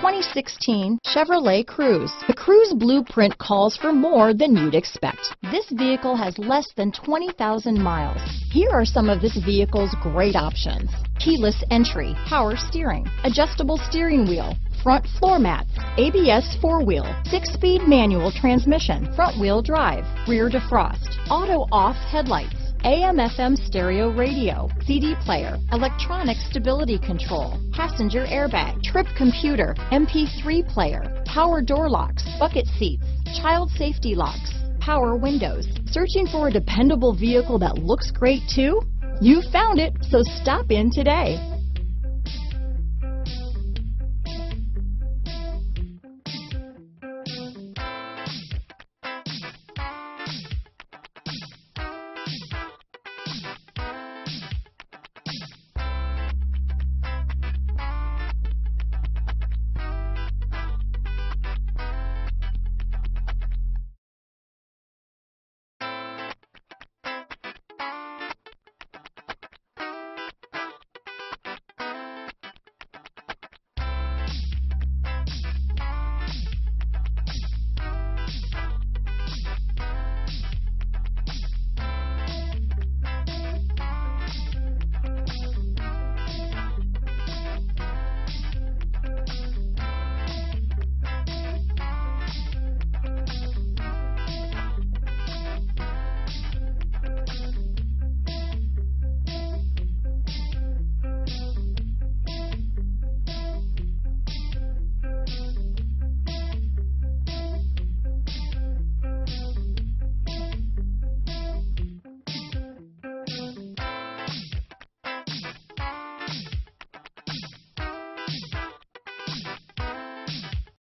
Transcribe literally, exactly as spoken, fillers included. twenty sixteen Chevrolet Cruze. The Cruze blueprint calls for more than you'd expect. This vehicle has less than twenty thousand miles. Here are some of this vehicle's great options: keyless entry, power steering, adjustable steering wheel, front floor mats, A B S four-wheel, six-speed manual transmission, front-wheel drive, rear defrost, auto-off headlights, A M F M stereo radio, C D player, electronic stability control, passenger airbag, trip computer, M P three player, power door locks, bucket seats, child safety locks, power windows. Searching for a dependable vehicle that looks great too? You found it, so stop in today.